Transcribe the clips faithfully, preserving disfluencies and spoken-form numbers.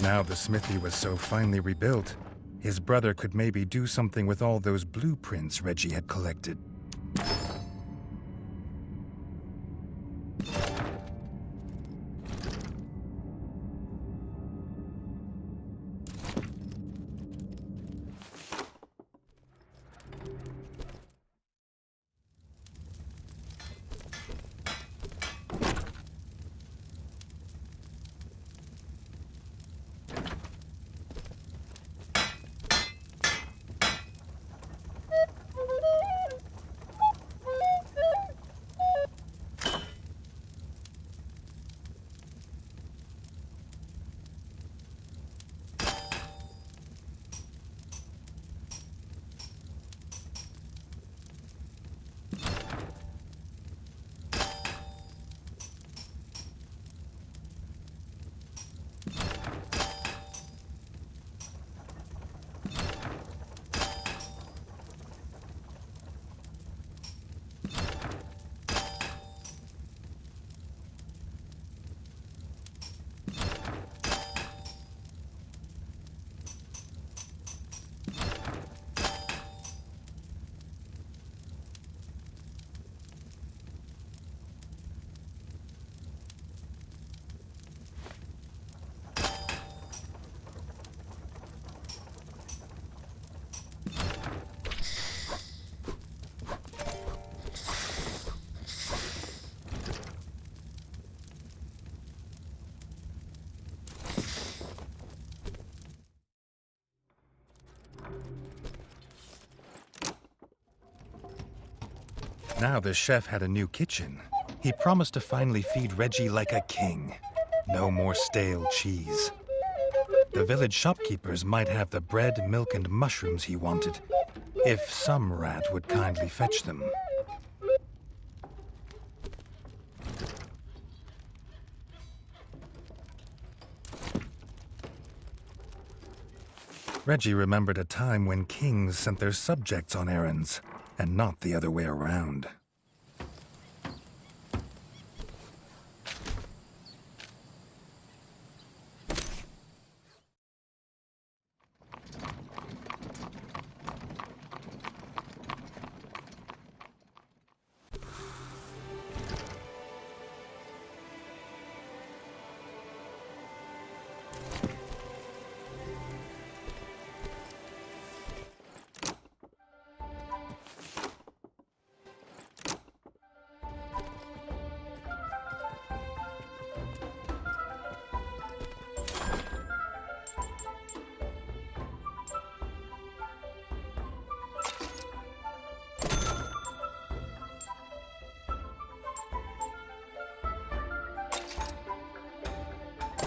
Now the smithy was so finely rebuilt, his brother could maybe do something with all those blueprints Reggie had collected. Now the chef had a new kitchen. He promised to finally feed Reggie like a king. No more stale cheese. The village shopkeepers might have the bread, milk, and mushrooms he wanted, if some rat would kindly fetch them. Reggie remembered a time when kings sent their subjects on errands, and not the other way around.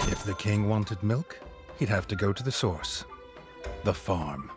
If the king wanted milk, he'd have to go to the source, the farm.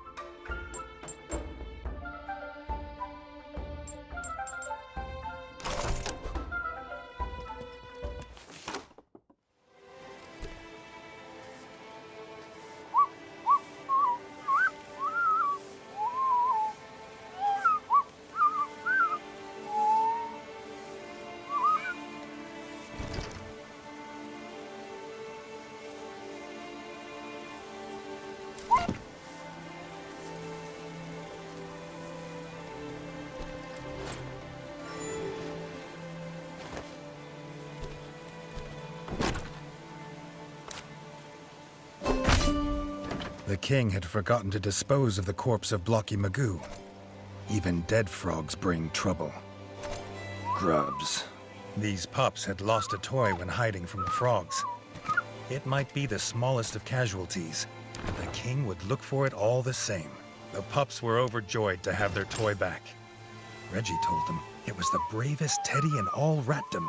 The king had forgotten to dispose of the corpse of Blocky Magoo. Even dead frogs bring trouble. Grubs. These pups had lost a toy when hiding from the frogs. It might be the smallest of casualties, but the king would look for it all the same. The pups were overjoyed to have their toy back. Reggie told them it was the bravest teddy in all Ratdom.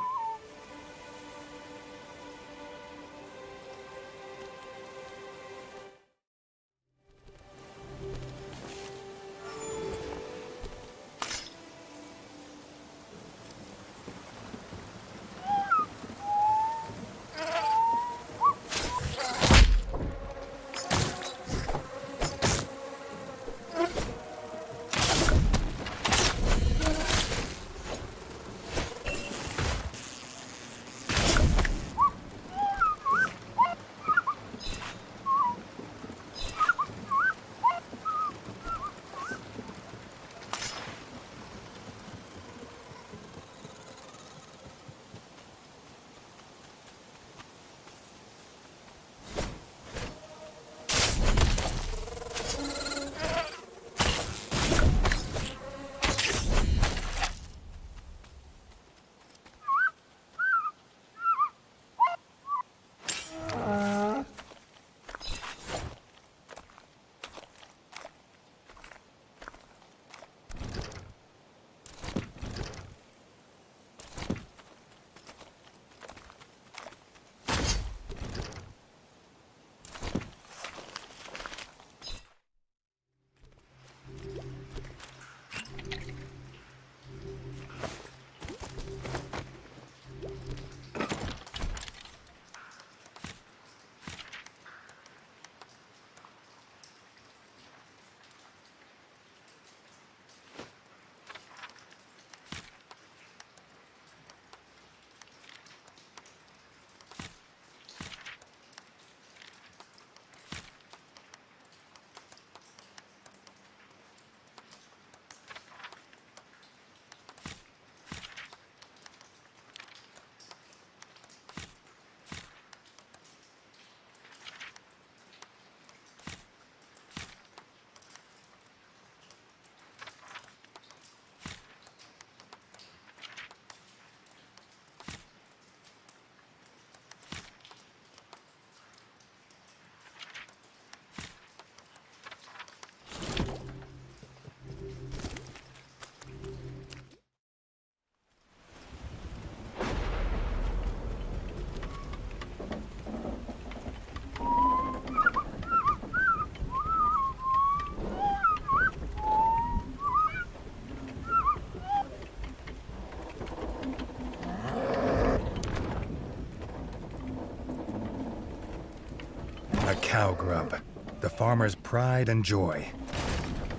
cow grub, the farmer's pride and joy.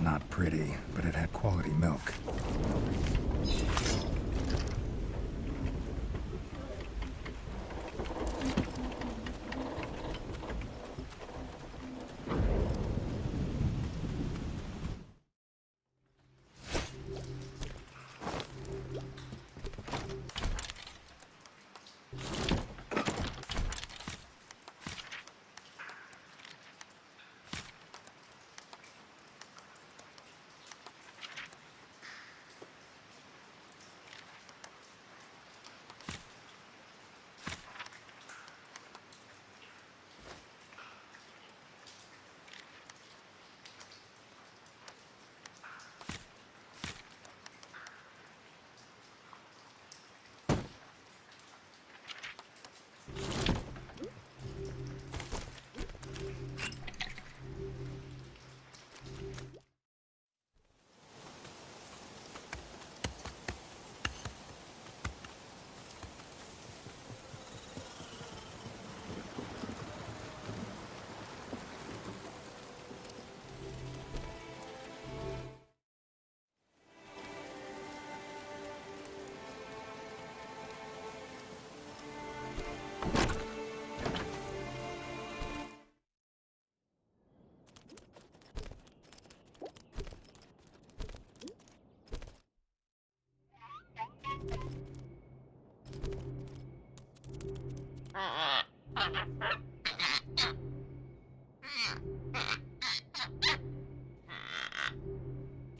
Not pretty, but it had quality milk.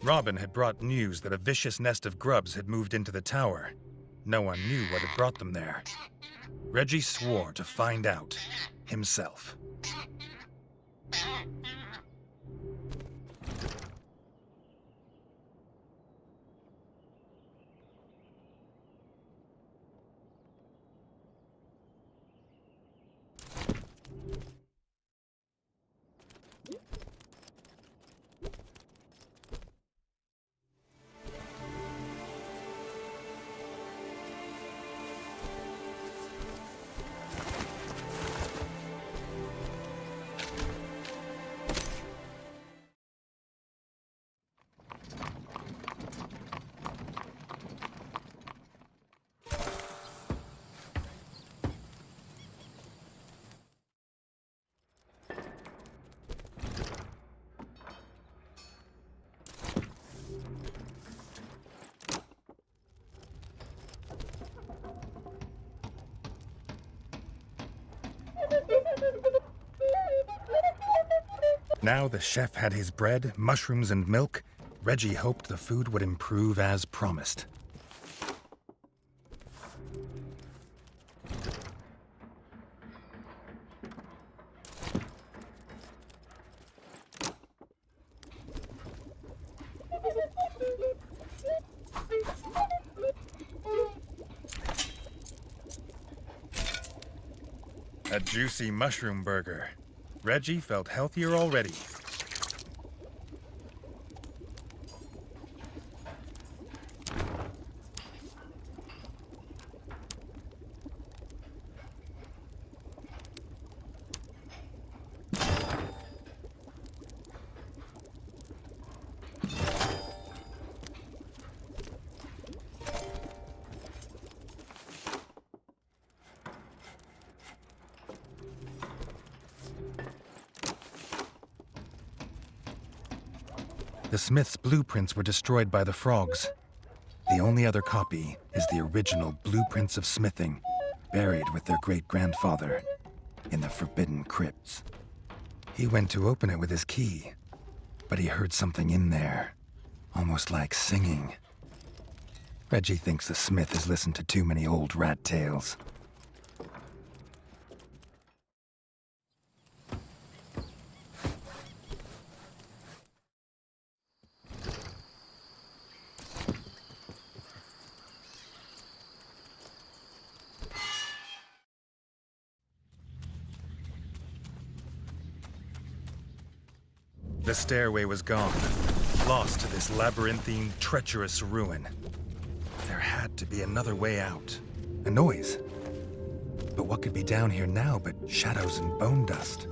Robin had brought news that a vicious nest of grubs had moved into the tower. No one knew what had brought them there. Reggie swore to find out himself. Now the chef had his bread, mushrooms, and milk. Reggie hoped the food would improve as promised. A juicy mushroom burger. Reggie felt healthier already. The Smith's blueprints were destroyed by the frogs. The only other copy is the original Blueprints of Smithing, buried with their great-grandfather in the Forbidden Crypts. He went to open it with his key, but he heard something in there, almost like singing. Reggie thinks the Smith has listened to too many old rat tales. The stairway was gone, lost to this labyrinthine, treacherous ruin. There had to be another way out. A noise. But what could be down here now but shadows and bone dust?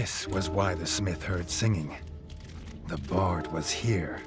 This was why the smith heard singing. The bard was here.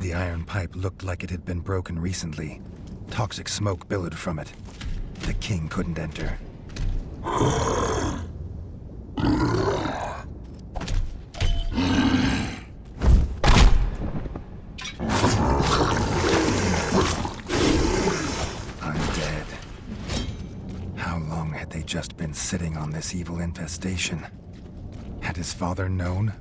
The iron pipe looked like it had been broken recently. Toxic smoke billowed from it. The king couldn't enter. I'm dead. How long had they just been sitting on this evil infestation? Had his father known?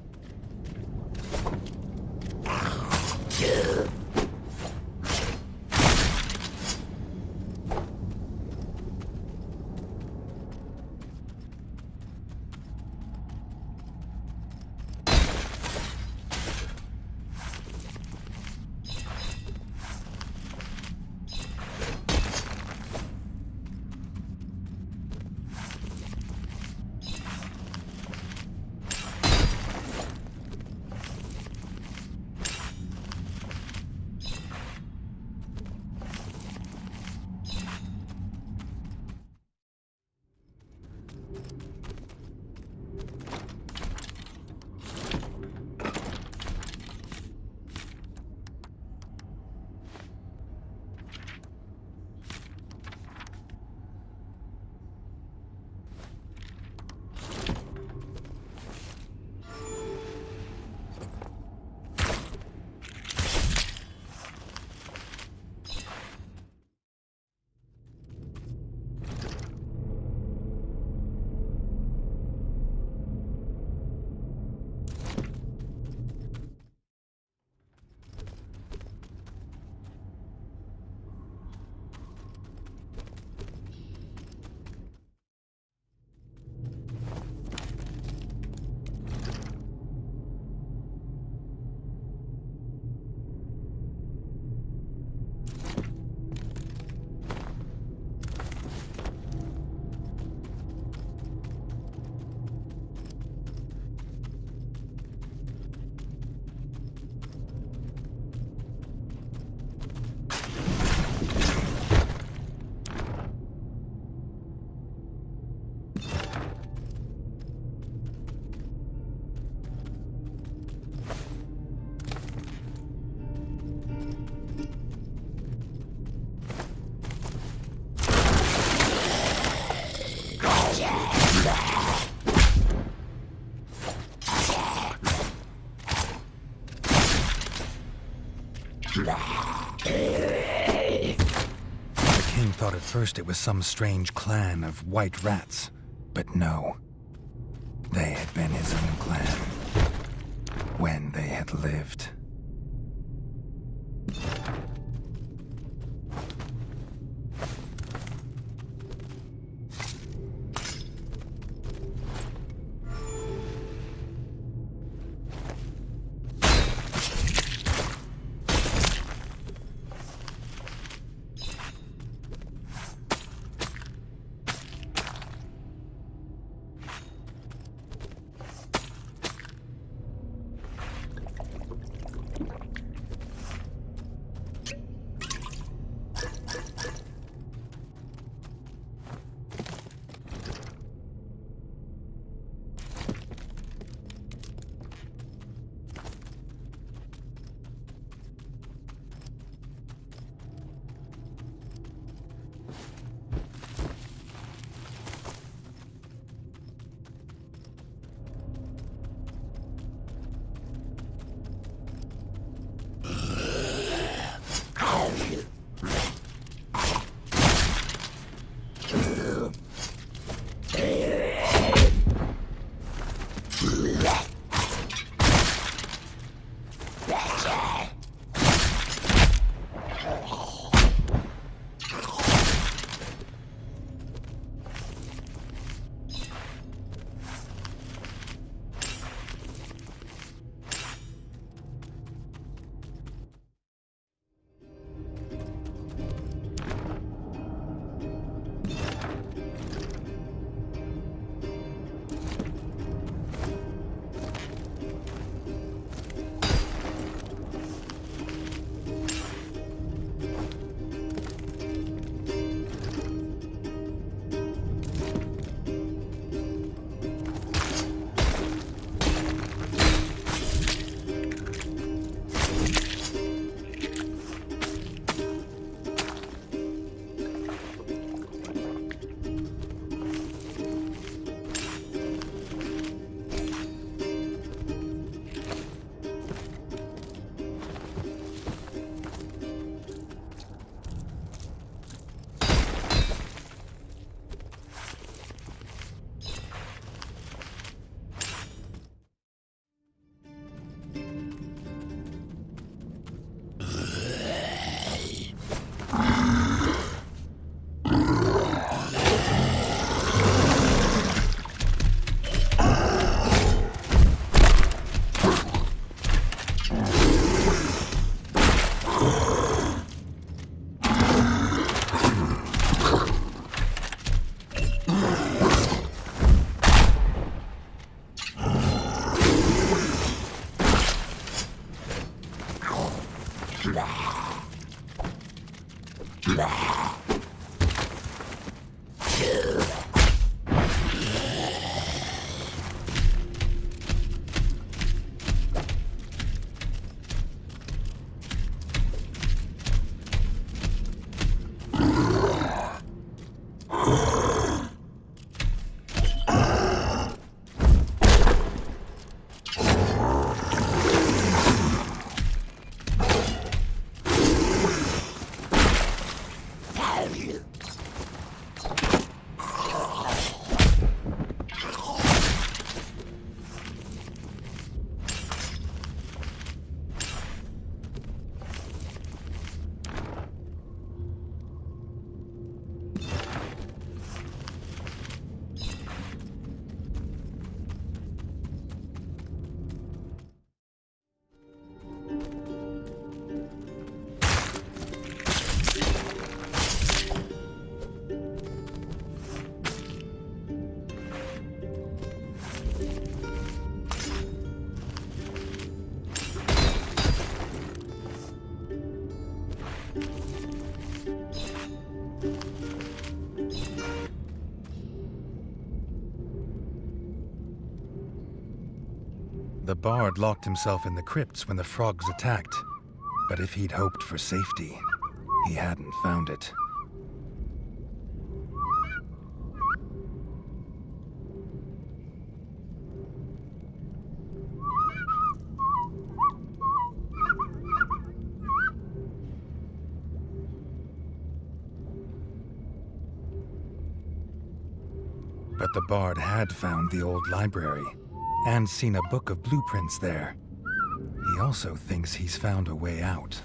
Thought at first it was some strange clan of white rats, but no. been his own clan when they had lived. The bard locked himself in the crypts when the frogs attacked, but if he'd hoped for safety, he hadn't found it. But the bard had found the old library. and seen a book of blueprints there. He also thinks he's found a way out.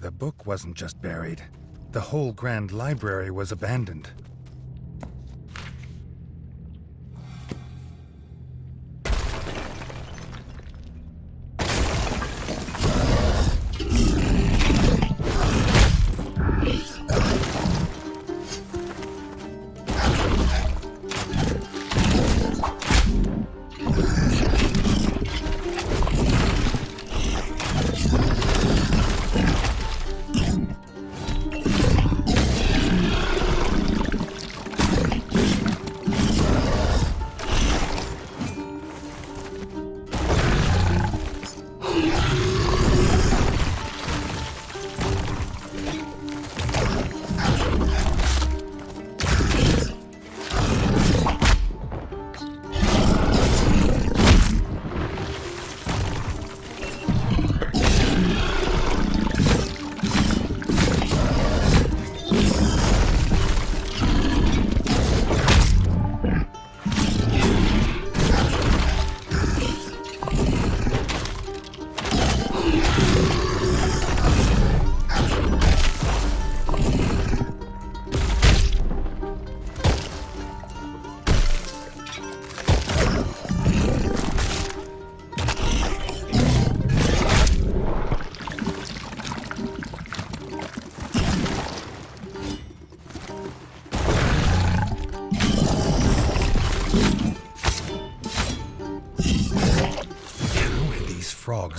The book wasn't just buried. The whole Grand Library was abandoned.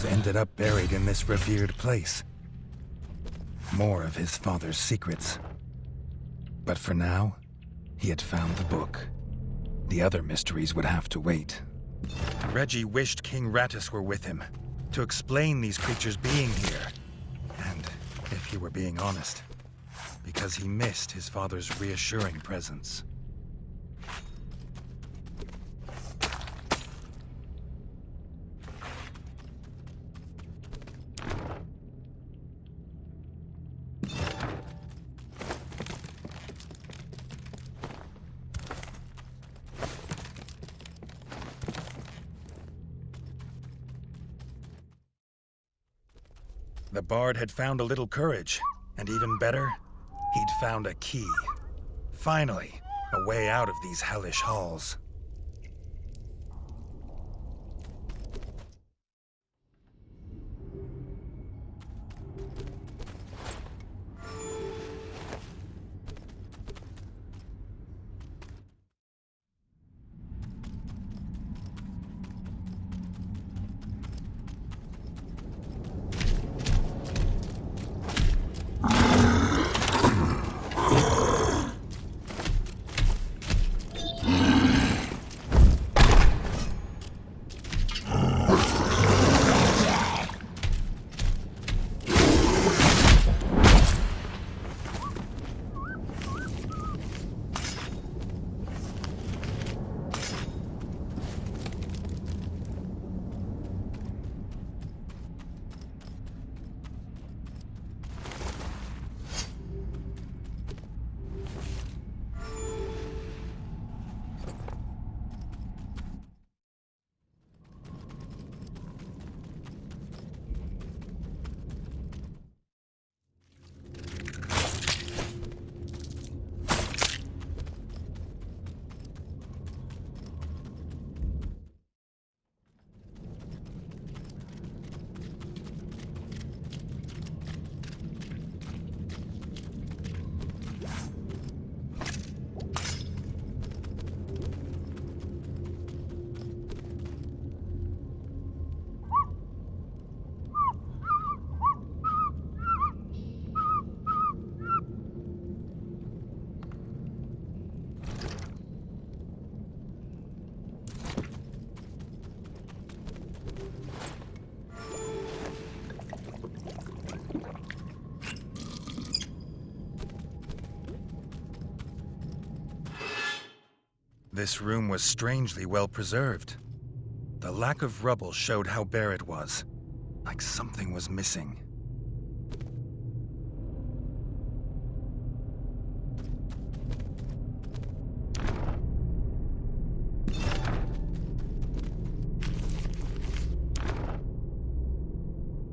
Ended up buried in this revered place. More of his father's secrets. But for now, he had found the book. The other mysteries would have to wait. Reggie wished King Rattus were with him, to explain these creatures being here. And if he were being honest, because he missed his father's reassuring presence. The bard had found a little courage, and even better, he'd found a key. Finally, a way out of these hellish halls. This room was strangely well preserved. The lack of rubble showed how bare it was, like something was missing.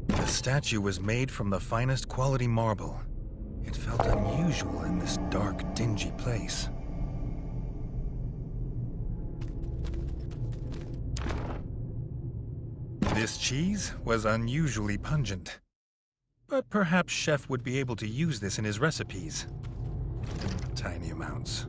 The statue was made from the finest quality marble. It felt unusual in this dark, dingy place. This cheese was unusually pungent, but perhaps Chef would be able to use this in his recipes. Tiny amounts.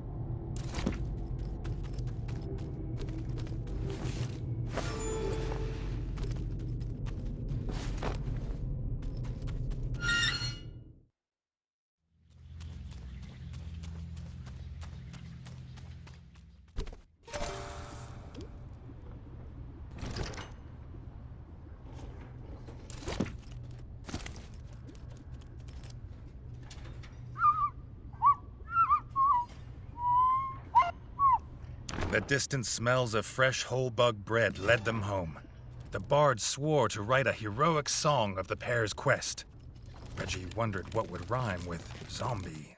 The distant smells of fresh whole bug bread led them home. The bard swore to write a heroic song of the pair's quest. Reggie wondered what would rhyme with zombie.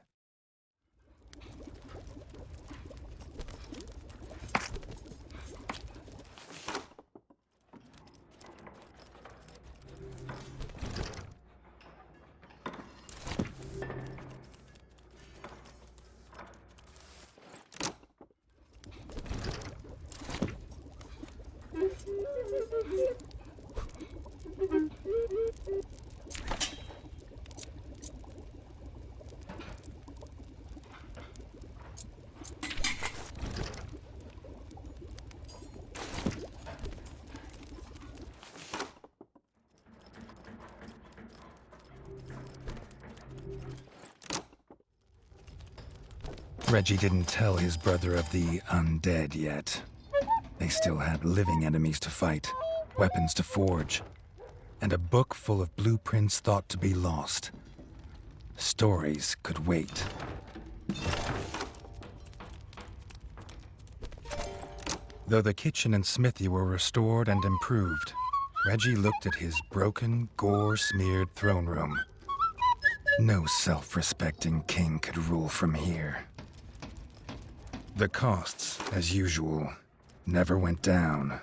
Reggie didn't tell his brother of the undead yet. They still had living enemies to fight, weapons to forge, and a book full of blueprints thought to be lost. Stories could wait. Though the kitchen and smithy were restored and improved, Reggie looked at his broken, gore-smeared throne room. No self-respecting king could rule from here. The costs, as usual, never went down.